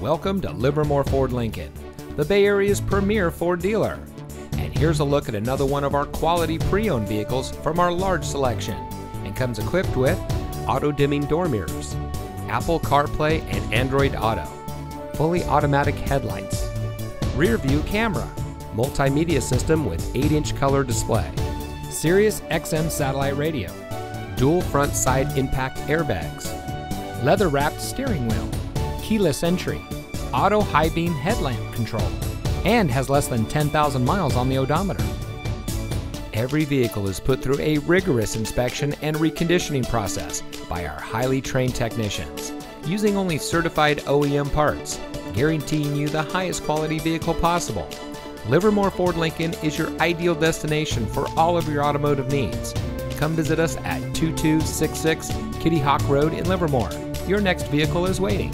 Welcome to Livermore Ford Lincoln, the Bay Area's premier Ford dealer. And here's a look at another one of our quality pre-owned vehicles from our large selection, and comes equipped with auto-dimming door mirrors, Apple CarPlay and Android Auto, fully automatic headlights, rear view camera, multimedia system with 8-inch color display, Sirius XM satellite radio, dual front side impact airbags, leather-wrapped steering wheel, keyless entry, auto high beam headlamp control, and has less than 10,000 miles on the odometer. Every vehicle is put through a rigorous inspection and reconditioning process by our highly trained technicians, using only certified OEM parts, guaranteeing you the highest quality vehicle possible. Livermore Ford Lincoln is your ideal destination for all of your automotive needs. Come visit us at 2266 Kitty Hawk Road in Livermore. Your next vehicle is waiting.